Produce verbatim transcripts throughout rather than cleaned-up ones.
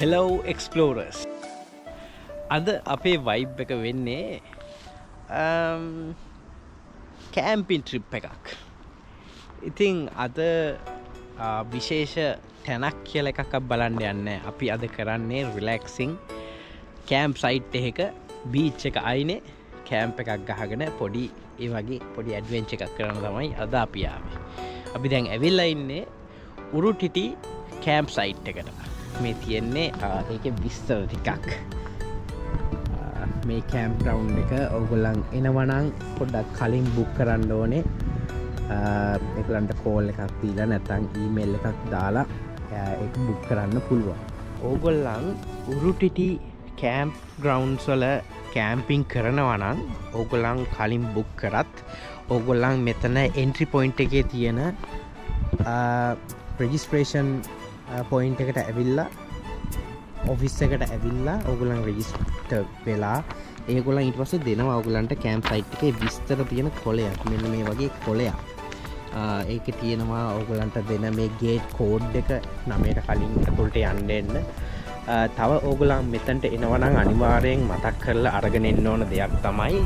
Hello Explorers! අද අපේ vibe එක වෙන්නේ camping trip එකක්. ඉතින් අද විශේෂ තැනක් කියලා එකක් අප බලන්න යන්නේ. අපි අද කරන්නේ relaxing campsite එකක beach එක අයිනේ camp එකක් ගහගෙන පොඩි ඒ වගේ පොඩි adventure එකක් කරන්න තමයි අද අපි ආවේ. අපි දැන් ඇවිල්ලා ඉන්නේ උරුටිටි campsite එකට. මේ තියන්නේ ඒකේ විස්තර ටිකක් මේ කැම්ප් ග්‍රවුන්ඩ් එක ඔයගොල්ලන් එනවා නම් පොඩ්ඩක් කලින් බුක් කරන්න ඕනේ. ඒගොල්ලන්ට කෝල් එකක් දීලා නැත්නම් ඊමේල් එකක් දාලා ඒක බුක් කරන්න පුළුවන්. ඔයගොල්ලන් උරුටිටි කැම්ප් ග්‍රවුන්ඩ්ස් වල කැම්පින් කරනවා නම් ඔයගොල්ලන් කලින් බුක් කරත් ඔයගොල්ලන් මෙතන එන්ට්‍රි පොයින්ට් එකේ තියෙන රෙජිස්ට්‍රේෂන් පොයින්ට් එකට ඇවිල්ලා ඔෆිස් එකට ඇවිල්ලා ඔයගොල්ලන් රෙජිස්ටර් වෙලා ඒගොල්ලන් ඊට පස්සේ දෙනවා ඔයගොල්ලන්ට කැම්ප් සයිට් එකේ විස්තර තියෙන කොලයක්. මෙන්න මේ වගේ කොලයක්. ඒකේ තියෙනවා ඔයගොල්ලන්ට දෙන මේ ගේට් කෝඩ් එක නමයට කලින් අතොල්ට යන්න එන්න. තව ඔයගොල්ලන් මෙතනට එනවා නම් අනිවාර්යෙන් මතක් කරලා අරගෙන එන්න ඕන දෙයක් තමයි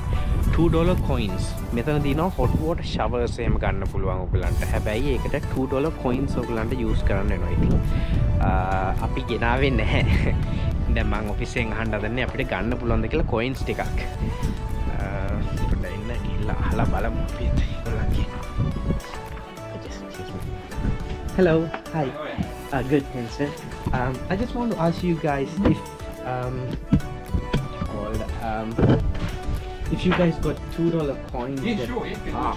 two dollar coins. මෙතන දිනවා hot water showers එහෙම ගන්න පුළුවන් ඔයගලන්ට. හැබැයි ඒකට two dollar coins ඔයගලන්ට use කරන්න වෙනවා. ඉතින් අපි ගෙනාවේ නැහැ. දැන් මම ඔෆිස් එකෙන් අහන්න හදන්නේ අපිට ගන්න පුළුවන්ද කියලා coins ටිකක්. පොඩ්ඩක් ඉන්න කියලා අහලා බලමු අපි ඒගොල්ලන්ගේ. Hello. Hi. Uh, good, thanks, sir. Um, I just want to ask you guys if um, all, um if you guys got two dollar coins. Yeah, that, sure. Yeah, ah,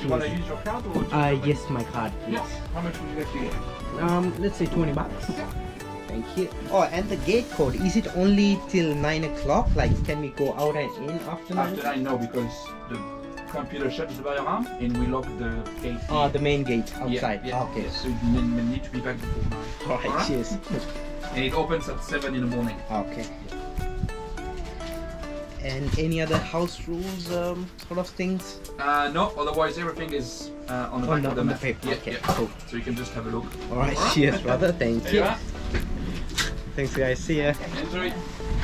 you want to use your card or? Just uh, yes, my card, please. Yeah. How much would you like to get? Um, let's say twenty bucks. Yeah. Thank you. Oh, and the gate code. Is it only till nine o'clock? Like, can we go out and in after nine? After nine, no, because the computer shuts the alarm and we lock the gate. Oh, the main gate outside. Yeah, yeah, okay. Yeah. So we need to be back before nine. All right. All right. Cheers. And it opens at seven in the morning. Okay. Yeah. And any other house rules, um, sort of things? Uh, no, otherwise everything is uh, on the oh, back of the map. Paper. Yeah, okay, yeah. Cool. So you can just have a look. Alright, All right. Cheers brother, thank there you. Thanks guys, see ya. Enjoy.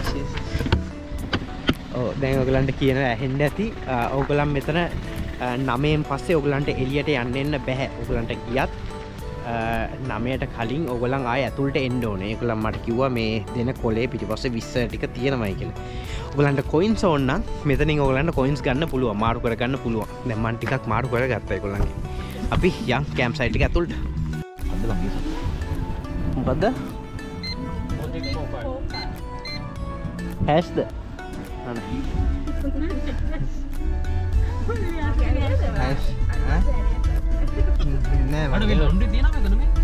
Cheers. Oh, දැන් ඔයගලන්ට කියන ඇහෙන්න ඇති. ඔයගලන් මෙතන නවයෙන් පස්සේ ඔයගලන්ට එළියට යන්න එන්න බෑ. ඔයගලන්ට ගියත් නවයට කලින් ඔයගලන් ආය ඇතුළට එන්න ඕනේ. ඒකලම් මට කිව්වා මේ දෙන කොලේ පිටිපස්සේ විස්තර ටික තියෙනවායි කියලා. ඔයගලන්ට coins ඕන නම් මෙතනින් ඔයගලන්ට coins ගන්න පුළුවන්, මාරු කර ගන්න පුළුවන්. දැන් මම ටිකක් මාරු කරගත්තා ඒගොල්ලන්ගේ. අපි යම් කැම්ප් සයිට් එක ඇතුළට. මොකද්ද? හෑෂ්ද? නෑ. අර වෙන ලොන්ඩි තියෙනවා මෙතන මේ.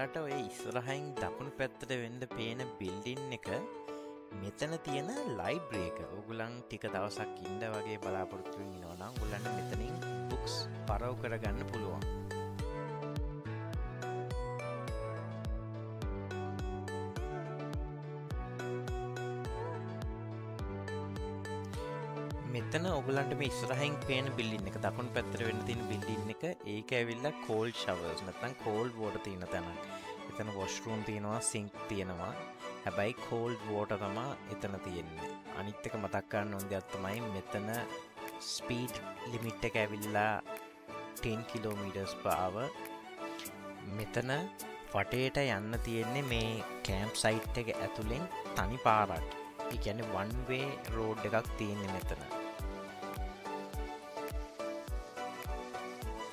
ලට ඔය ඉස්සරහින් දකුණු පැත්තට වෙන්න පේන බිල්ඩින් එක මෙතන තියෙන ලයිබ්‍රරි එක. ඔයගොල්ලන් ටික දවසක් ඉන්න වගේ බලාපොරොත්තු වෙනවා නම් ඔයගොල්ලන් මෙතනින් books පරව කරගන්න පුළුවන්. මෙතන ඔයගොල්ලන්ට මේ ඉස්සරහින් පේන බිල්ඩින් එක දකුණු පැත්තට වෙන්න තියෙන බිල්ඩින් එක ඒක ඇවිල්ලා cold showers නැත්නම් cold water තියෙන තැනක්. එතන washroom තියෙනවා, sink තියෙනවා. හැබැයි cold water තමයි එතන තියෙන්නේ. අනිත් එක මතක් ගන්න ඕන දෙයක් තමයි මෙතන speed limit එක ඇවිල්ලා ten kilometers per hour. මෙතන වටේට යන්න තියෙන්නේ මේ camp site එක ඇතුලෙන් තනි පාරක්. ඒ කියන්නේ one way road එකක් තියෙන්නේ මෙතන.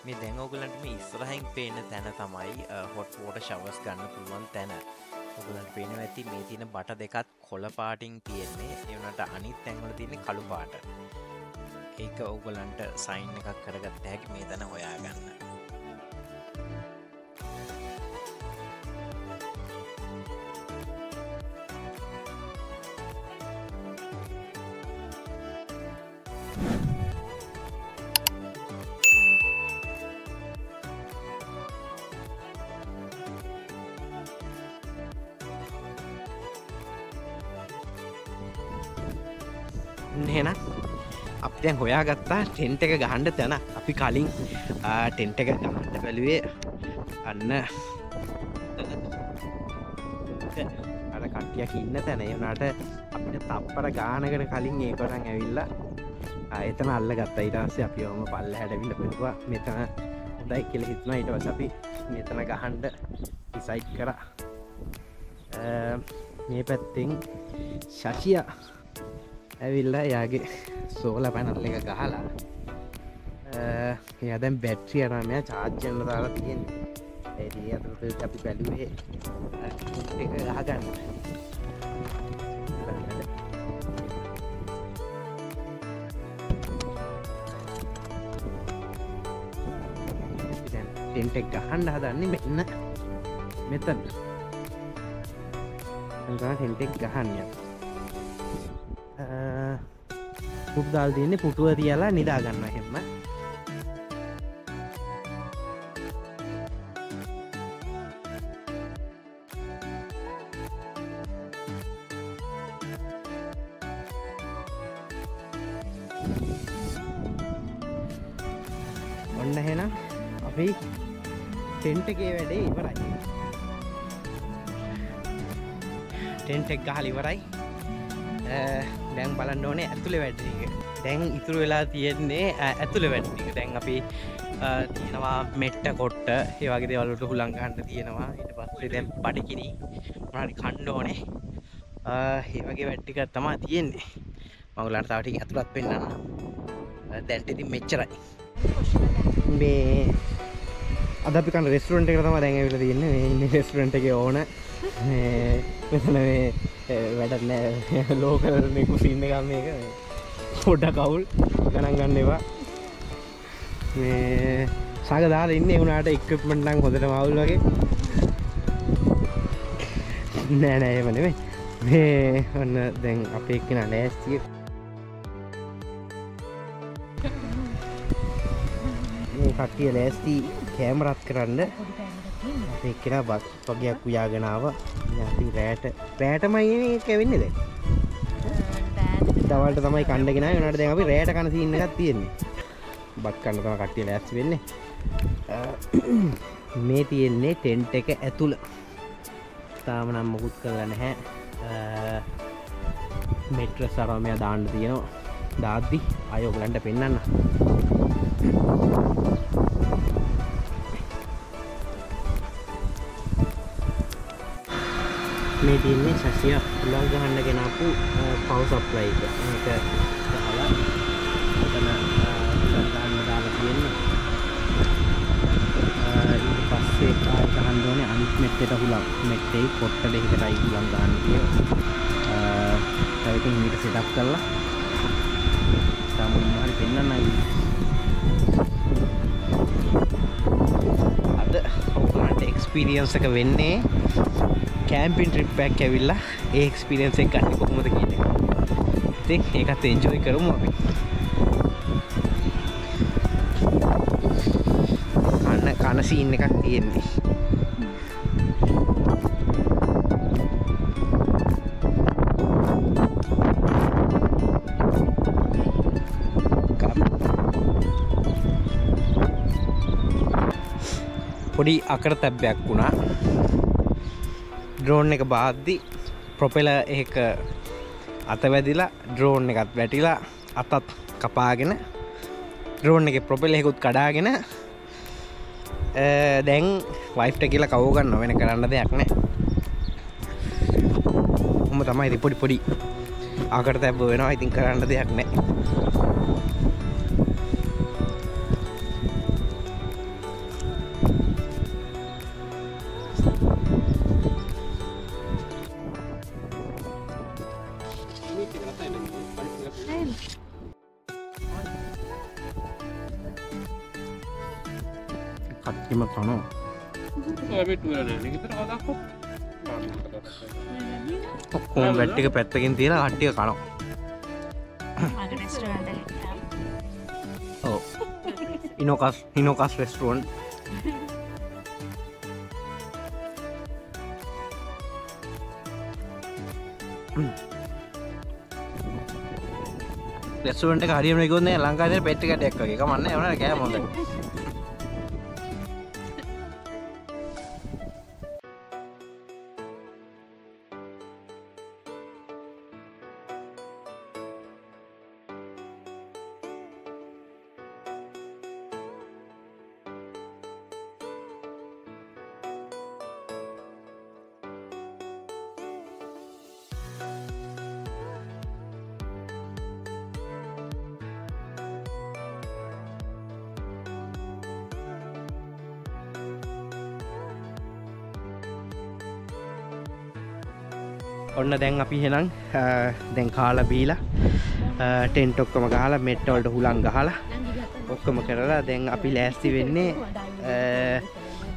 මේ දැන් ඔයගලන්ට මේ ඉස්සරහින් පේන තැන තමයි hot water showers ගන්න පුළුවන් තැන. ඔයගලන්ට පේනවා ඇති මේ තියෙන බට දෙකත් කොළ පාටින් තියෙන්නේ. ඒ වුණාට අනිත් තැන් වල තියෙන්නේ කළු පාට. ඒක ඔයගලන්ට සයින් එකක් කරගත්ත හැකි මේ තැන හොයාගන්න. එහෙනම් අපි දැන් හොයාගත්තා ටෙන්ට් එක ගහන්න තැන. අපි කලින් ටෙන්ට් එක ගහන්න බැලුවේ අන්න අර කට්ටියක් ඉන්න තැන. ඒ වුණාට අපිට තප්පර ගානකට කලින් ඒක නම් ඇවිල්ලා එතන අල්ලගත්තා. ඊට පස්සේ අපි ඔහම පල්ලෙහාට ඇවිල්ලා බලුවා මෙතන හොඳයි කියලා හිතුණා. ඊට පස්සේ අපි මෙතන ගහන්න ඩිසයිඩ් කරා. මේ පැත්තෙන් ශෂියා ඇවිල්ලා යාගේ සෝලා පැනල් එක ගහලා එයා දැන් බැටරිය අරන් මෙයා charge කරන්න දාලා තියෙන්නේ. ඒ දී අතට අපි බැලුවේ එක ගහගන්න. දැන් ටෙන්ට් එක ගහන්න හදන්නේ මෙන්න මෙතන. දැන් ටෙන්ට් එක ගහන්න පුද්දාල් දෙන්නේ පුටුව තියලා නිදා ගන්න හැම. ඔන්න එහෙනම් අපි ටෙන්ට් එකේ වැඩේ ඉවරයි. ටෙන්ට් එක ගහලා ඉවරයි. දැන් බලන්න ඕනේ ඇතුලේ වැඩ ටික. දැන් ඉතුරු වෙලා තියෙන්නේ ඇතුලේ වැඩ ටික. දැන් අපි තියනවා මෙට්ට කොට්ට ඒ වගේ දේවල් වලට හුලං ගන්න තියෙනවා. ඊට පස්සේ දැන් බඩගිනි මොනවාරි කන්න ඕනේ. ඒ වගේ වැඩ ටික තමයි තියෙන්නේ. මම ඔයාලට තව ටික ඇතුළත් පෙන්නන්න. දැන් ඉතින් මෙච්චරයි. මේ අද අපි කන රෙස්ටුරන්ට් එකට තමයි දැන් ඇවිල්ලා තියෙන්නේ. මේ ඉන්නේ රෙස්ටුරන්ට් එකේ ඕන මේ මෙතන මේ වැඩක් නෑ. ලෝකල් මේ කුසින් එකක් මේක පොඩක් අවුල් ගණන් ගන්න එපා. මේ සාග දාලා ඉන්නේ උනාට equipment නම් හොඳටම අවුල් වගේ. නෑ නෑ එහෙම නෙමෙයි. මේ ඔන්න දැන් අපේ එක්කන ලෑස්තිය. මේ කට්ටිය ලෑස්ති කැමරාත් කරන්න. අපේ එක්කන බස් වගේක් උයාගෙන ආවා. අපි රෑට රෑටමයි මේක වෙන්නේ. දැන් දවල්ට තමයි කණ්ඩගෙන ආවේ. උනාට දැන් අපි රෑට කන සීන් එකක් තියෙන්නේ. බත් කන්න තමයි කට්ටිය ලෑස්ති වෙන්නේ. මේ තියෙන්නේ ටෙන්ට් එක ඇතුළ. තාම නම් මොකුත් කරලා නැහැ. මෙට්‍රස් අරව මෙයා දාන්න තියෙනවා. දාද්දි අය ඔයගලන්ට පෙන්නන්න. මේ තියෙන්නේ ශෂිය උලංග ගන්න කෙනාපු පවර් සප්ලයි එක. මේක දාලා මෙතන ගන්න දාලා තියෙන්නේ. ඊට පස්සේ කාල් ගන්න ඕනේ අනිත් මෙට්ටේට හුලක්. මෙට්ටේ පොට්ට දෙකටයි උලංග ගන්න තියෙන්නේ. ඒකෙන් මේක සෙටප් කරලා සාමාන්‍යයෙන් හරි පෙන්නන්නයි. අද ඔයාලට එක්ස්පීරියන්ස් එක වෙන්නේ කැම්පින් ට්‍රිප් එකක් ඇවිල්ලා ඒ එක්ස්පීරියන්ස් එක ගන්න කොහොමද කියන එක. ඉතින් ඒකත් එන්ජොයි කරමු අපි. අන්න කන සීන් එකක් තියෙන්නේ. පොඩි අකරතැබ්බයක් වුණා. ඩ්‍රෝන් එක බාද්දි ප්‍රොපෙල එක අත වැදිලා ඩ්‍රෝන් එකත් වැටිලා අතත් කපාගෙන ඩ්‍රෝන් එකේ ප්‍රොපෙල එකකුත් කඩාගෙන දැන් වයිෆ්ට කියලා කව ගන්න වෙන කරන්න දෙයක් නැහැ. උඹ තමයි ඉතින් පොඩි පොඩි ආකට තැබ්බ වෙනවා. ඉතින් කරන්න දෙයක් නැහැ. කට්ටිම කනවා. ඔක්කොම බැට් එක පැත්තකින් තියලා කට්ටිය කනවා. ඔව් ඉනෝකස් ඉනෝකස් රෙස්ටුරන්ට්. Restaurant එක හරියම නිකුත් නෑ ලංකාවේ තියෙන පෙට් කැටයක් වගේ. කමන්නේ ඕනෑ කෑම හොඳයි. ඔන්න දැන් අපි එහෙනම් දැන් කාලා බීලා ටෙන්ට් ඔක්කොම ගහලා මෙට්ට වලට හුලං ගහලා ඔක්කොම කරලා දැන් අපි ලෑස්ති වෙන්නේ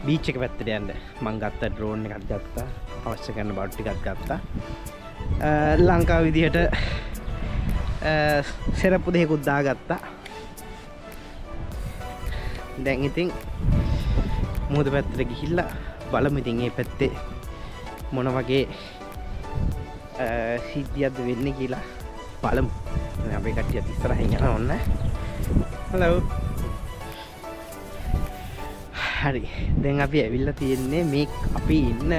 බීච් එක පැත්තට යන්න. මම ගත්ත ඩ්‍රෝන් එකක් ගත්තා. අවශ්‍ය කරන බඩු ටිකක් ගත්තා. ලංකාව විදිහට සෙරප්පු දෙකකුත් දාගත්තා. දැන් ඉතින් මුහුද පැත්තට ගිහිල්ලා බලමු ඉතින් මේ පැත්තේ මොන වගේ සිද්ධියක්ද වෙන්නේ කියලා බලමු. අපි කට්ටියත් ඉස්සරහින් යනවා ඔන්න. හලෝ. හරි. දැන් අපි ඇවිල්ලා තියෙන්නේ මේ අපි ඉන්න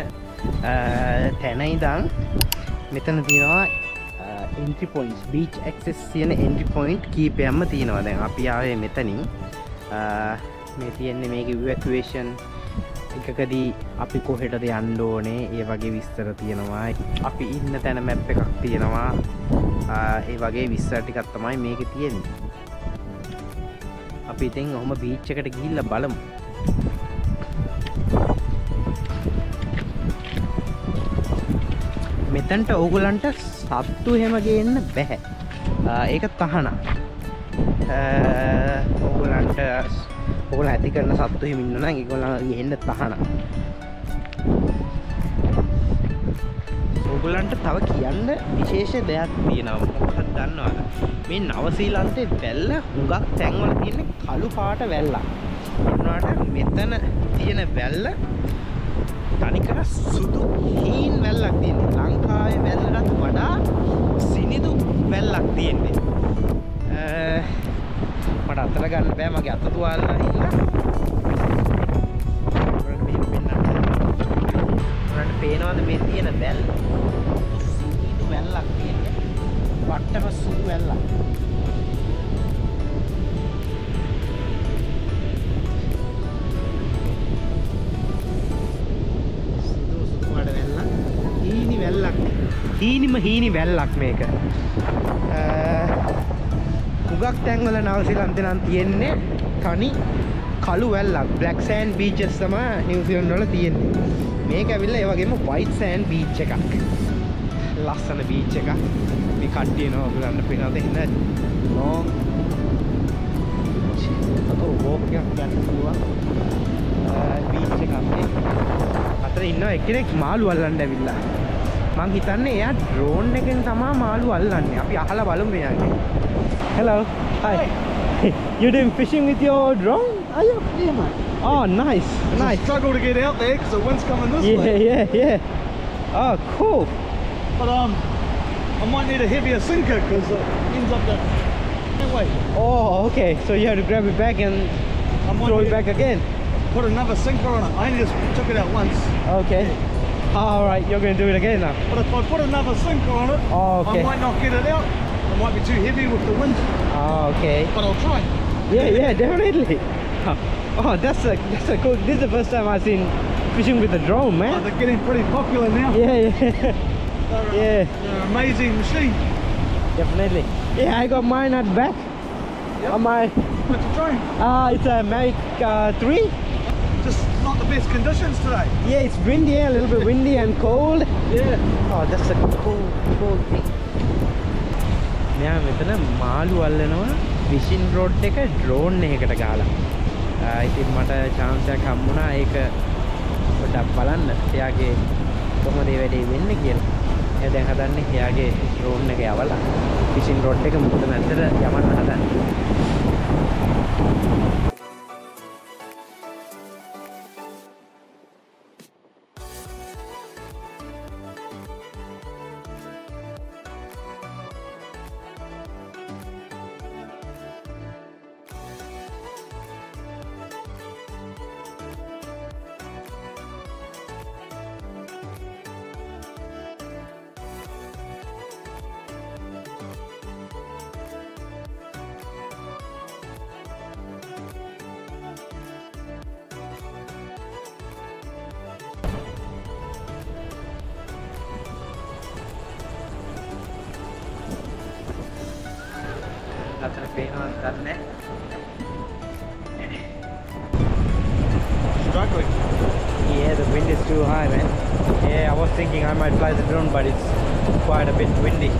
තැන ඉඳන් මෙතන තියෙනවා entry points beach access කියන entry point කීපයක්ම තියෙනවා. දැන් අපි ආවේ මෙතනින් මේ තියෙන්නේ මේක evacuation එකකදී අපි කොහෙටද යන්න ඕනේ ඒ වගේ විස්තර තියෙනවා. අපි ඉන්න තැන මැප් එකක් තියෙනවා. ඒ වගේ විස්තර ටිකක් තමයි මේකේ තියෙන්නේ. අපි ඉතින් ඔහම බීච් එකට ගිහිල්ලා බලමු. මෙතනට ඕගලන්ට සත්තු හැම ගේන්න බෑ. ඒක තහනම්. ඕගලන්ට ඔගොල්ලෝ ඇති කරන සත්තු හිම ඉන්න නම් ඒගොල්ලෝ ගෙහෙන්න තහනම්. ඔගොල්ලන්ට තව කියන්න විශේෂ දෙයක් තියෙනවා. මොකක්ද දන්නවද? මේ නවසීලන්තේ වැල්ල හුඟක් තැන්වල තියෙන කළු පාට වැල්ලක්. ඒනවාට මෙතන තියෙන වැල්ල තනිකර සුදු හීන් වැල්ලක් තියෙනවා. ලංකාවේ වැල්ලට වඩා සිනිදු වැල්ලක් තියෙනවා. මට අතර ගන්න බෑ මගේ අත තුවාලලා ඉන්නවා. පේනවද මේ තියෙන වැල්? සීනු වැල්ලක් තියෙන්නේ. වට්ටම සුදු වැල්ලක්. සුදු සුදු වල වැල්ල. හීනි වැල්ලක්. හීනිම හීනි වැල්ලක් මේක. ගොඩක් තැන්වල නවසීලන්තේ නම් තියෙන්නේ තනි කළු වැල්ලක්. black sand beaches තමයි නිව්සීලන්ත වල තියෙන්නේ. මේක ඇවිල්ලා ඒ වගේම white sand beach එකක්. ලස්සන beach එකක්. මේ කට්ටියනවා ඔයගොල්ලන්ට පේනවද එහෙනම්? long අතෝ walk එකක් ගන්න පුළුවන්. beach එකක් මේ. අතර ඉන්නවා එක්කෙනෙක් මාළු අල්ලන්න ඇවිල්ලා. මං හිතන්නේ එයා drone එකෙන් තමයි මාළු අල්ලන්නේ. අපි අහලා බලමු මෙයාගේ. Hello. Hi. Hey. You're doing fishing with your drone? Oh, yeah, yeah, man. Oh, nice. It's nice. A struggle to get out there because the wind's coming this yeah, way. Yeah, yeah, yeah. Oh, cool. But um, I might need a heavier sinker because it ends up that way. Oh, okay. So you have to grab it back and throw it back again. Put another sinker on it. I only just took it out once. Okay. Yeah. All right. You're going to do it again now. But if I put another sinker on it, oh, okay. I might not get it out. It might be too heavy with the wind. Oh, okay. But I'll try. Yeah, yeah, definitely. Oh, that's a that's a cool. This is the first time I've seen fishing with a drone, man. Oh, they're getting pretty popular now. Yeah, yeah. They're, uh, yeah. They're an amazing machine. Definitely. Yeah, I got mine at back. Yep. On my. What's the drone? Ah, uh, it's a Mavic uh, three. Just not the best conditions today. Yeah, it's windy, yeah, a little bit windy and cold. Yeah. Oh, that's a cool, cool thing. මෙයා මෙතන මාළු අල්ලනවා විෂින් rod එක drone එකකට ගාලා. ඉතින් මට chance එකක් හම්බුණා ඒක පොඩ්ඩක් බලන්න. එයාගේ කොහොමද මේ වැඩේ වෙන්නේ කියලා. එයා දැන් හදන්නේ එයාගේ ඩ්‍රෝන් එක යවලා විෂින් රොඩ් එක මුහුද මැදට යවන්න හදන්නේ. Pena doesn't it? Struggling. Yeah, the wind is too high, man. Yeah, I was thinking I might fly the drone, but it's quite a bit windy.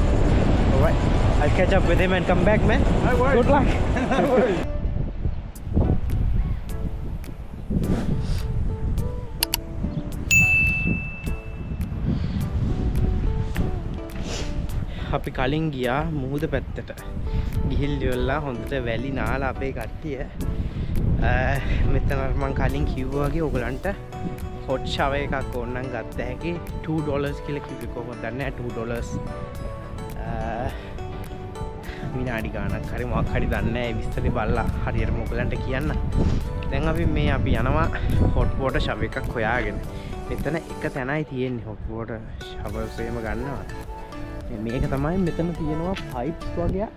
Alright, I'll catch up with him and come back, man. No worries. Good luck. No worries. අපි කලින් ගියා මුහුද පැත්තට. ගිහිල්ලා හොඳට වැලි නාලා අපේ කට්ටිය. මෙතන මම කලින් කිව්වා වගේ ඔයගලන්ට hot shower එකක් ඕනනම් ගත්ත හැකි two dollars කියලා කිව්වේ කොහොමද දන්නේ two dollars. විනාඩි ගාණක් හරි මොකක් හරි දන්නේ නැහැ. විස්තරේ බලලා හරියටම ඔයගලන්ට කියන්න. දැන් අපි මේ අපි යනවා hot water shower එකක් හොයාගෙන. මෙතන එක තැනයි තියෙන්නේ hot water shower එකම ගන්නවා. මේක තමයි මෙතන තියෙනවා පයිප්ස් වගේ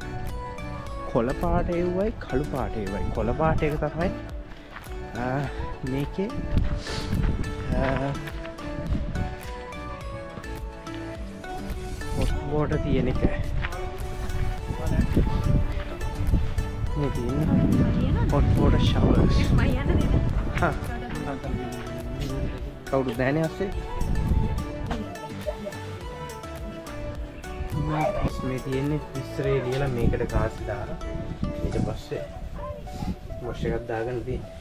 කොළ පාට එව්වයි කළු පාට එව්වයි කොළ පාට එක තමයි මේකේ හොට් වෝටර් තියෙන එක මේ තියෙන හොට් වෝටර් ෂවර්ස් හා කවුරුද දැනේ අස්සේ මේ තියෙන්නේ විස්තරේ ලියලා මේකට කාසි දාලා ඊට පස්සේ වොෂ් එකක් දාගන්න තියෙන්නේ.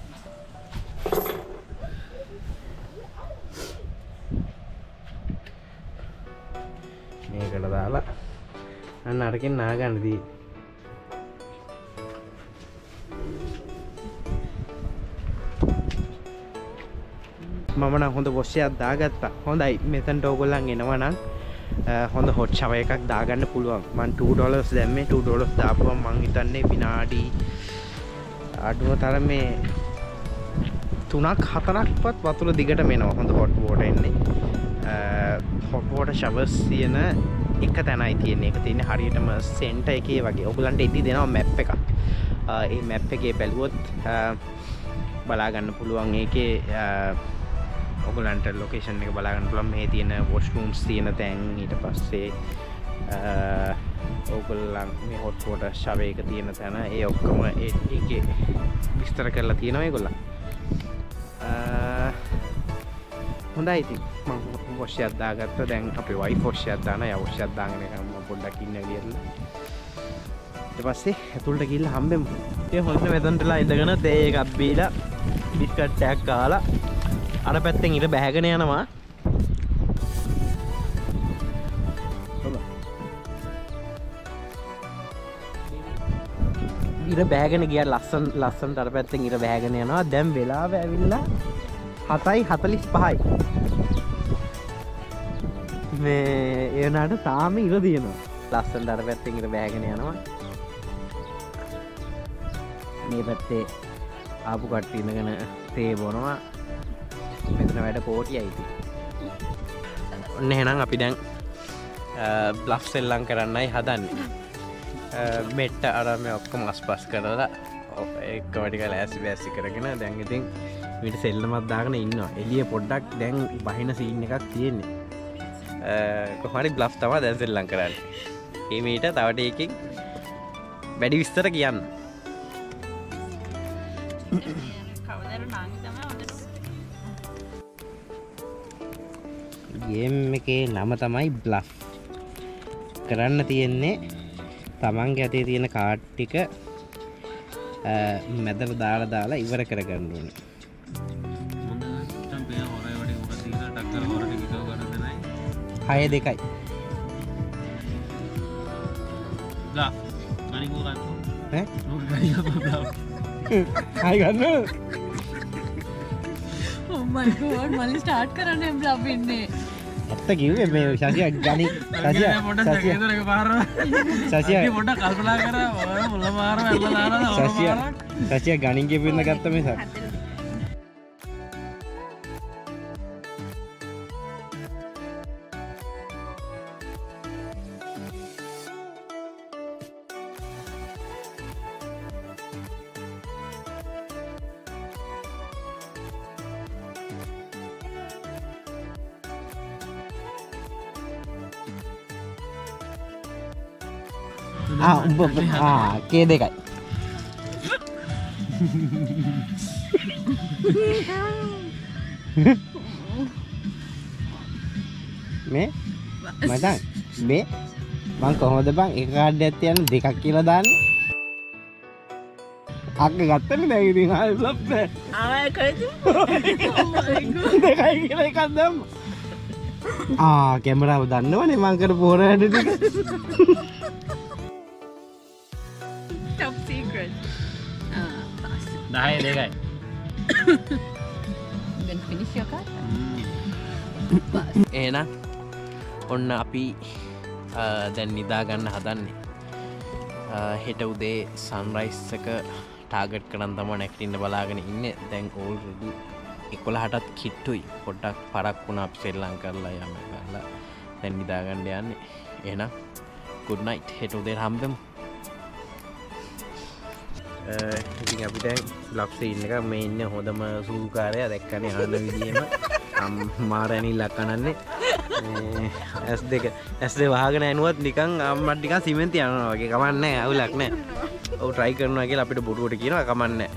මේකට දාලා අන්න අරකින් නාගන්න තියෙන්නේ. මම නම් හොඳ වොෂ් එකක් දාගත්තා. හොඳයි මෙතනට ඕගොල්ලන් එනවා නම් හොඳ හොට් shower එකක් දාගන්න පුළුවන්. මම two dollars දැම්මේ two dollars දාපුවම මං හිතන්නේ විනාඩි අඩුම තරමේ තුනක් හතරක්වත් වතුර දිගට මෙනවා. හොඳ hot water එන්නේ. hot water showers තියෙන එක තැනයි තියෙන්නේ. ඒක තියෙන්නේ හරියටම center එකේ වගේ. ඔයගලන්ට ඉදි දෙනවා map එකක්. ඒ map එකේ බැලුවොත් බලා ගන්න පුළුවන් ඒකේ ඔයගලන්ට ලොකේෂන් එක බලා ගන්න පුළුවන්. මේ තියෙන වොෂ්රූම්ස් තියෙන තැන් ඊට පස්සේ ඔයගලන් මේ හොට් වෝටර් shower එක තියෙන තැන ඒ ඔක්කොම ඒකේ විස්තර කරලා තියෙනවා ඒගොල්ලන්. හොඳයි ඉතින් මම වොෂ් එකක් දාගත්තා. දැන් අපේ වයිෆ් වොෂ් එකක් දානවා. යා වොෂ් එකක් දාගෙන යනවා. මම පොඩ්ඩක් ඉන්න ගියලා ඊට පස්සේ ඇතුළට ගිහිල්ලා හම්බෙමු. ඒ හොඳ මෙතනටලා ඉඳගෙන තේ එකක් බීලා බිස්කට් එකක් කාලා අර පැත්තෙන් ඉර බැහැගෙන යනවා. ඉර බැහැගෙන ගියා ලස්සන ලස්සනට අර පැත්තෙන් ඉර බැහැගෙන යනවා. දැන් වෙලාව ඇවිල්ලා හතයි හතලිස් පහයි. මේ එනහට තාම ඉර දිනවා. ලස්සනට අර පැත්තෙන් ඉර බැහැගෙන යනවා. මේ පැත්තේ ආපු කට්ටිය ඉඳගෙන තේ බොනවා. මෙතන වැඩ කෝටියයි ඉතින්. ඔන්න එහෙනම් අපි දැන් බ්ලෆ් සෙල්ලම් කරන්නයි හදන්නේ. මෙට්ට අර මේ ඔක්කොම අස්පස් කරලා එක්ක වැඩික ලෑස්ති බෑස්ති කරගෙන දැන් ඉතින් මීට සෙල්ලමක් දාගෙන ඉන්නවා. එළිය පොඩ්ඩක් දැන් බහින සීන් එකක් තියෙන්නේ. කොහොමද බ්ලෆ් තමයි දැන් සෙල්ලම් කරන්නේ. මේ මීට තව ටිකකින් වැඩි විස්තර කියන්න. ගේම් එකේ නම තමයි බ්ලෆ්. කරන්න තියෙන්නේ තමන්ගේ අතේ තියෙන කාඩ් ටික මැදට දාලා දාලා ඉවර කරගන්න ඕනේ. හය දෙකයි. බ්ලෆ්. අනිත් උරන්. ඈ? බ්ලෆ්. හයි ගන්න. Oh my god, මල්ලි ස්ටාර්ට් කරන්න එම් බ්ලෆ් වෙන්නේ. අත්ත කිව්වේ මේ සතිය ගණි සතිය සතිය ඒක පාරව සතිය අපි පොඩ්ඩක් කල්පනා කරා ඔය මුල මාරව එන්න දානවා සතිය සතිය ගණින් ගෙපින්න ගත්ත මේ සතිය. あ、僕、あー、毛でかい。Me, matang, me, bang kau ada bang ikan detian di kaki ledan. Aku gatel lagi di hal sebab. Awak kerja. Di kaki ledan dem. Ah, kamera ledan tu ni bang kerboran ada. Top secret. Ah, pas. Dah ada kan. Then finish your cut. Eh na. ඔන්න අපි දැන් නිදා ගන්න හදන්නේ හෙට උදේ sunrise එක target කරන් තමයි නැගිටින්න බලාගෙන ඉන්නේ. දැන් ඕල්රෙඩි එකොළහටත් කිට්ටුයි. පොඩ්ඩක් පරක් වුණා අපි ශ්‍රී ලංකාවලා යන්න ගාලා දැන් නිදා ගන්න යන්නේ. එහෙනම් good night. හෙට උදේ හම්බෙමු. ඉතින් අපි දැන් vlog scene එක මේ ඉන්නේ හොඳම සූකාරයා දැක්කනේ හරන විදියෙම මාරණි ලකනන්නේ. ඇස් දෙක ඇස් දෙක වහගෙන ඇනුවත් නිකන් අම්මට නිකන් සිමෙන්ති යනවා වගේ. කමන්නේ අවුලක් නැහැ. ඔව් try කරනවා කියලා අපිට බොරුවට කියනවා. කමන්නේ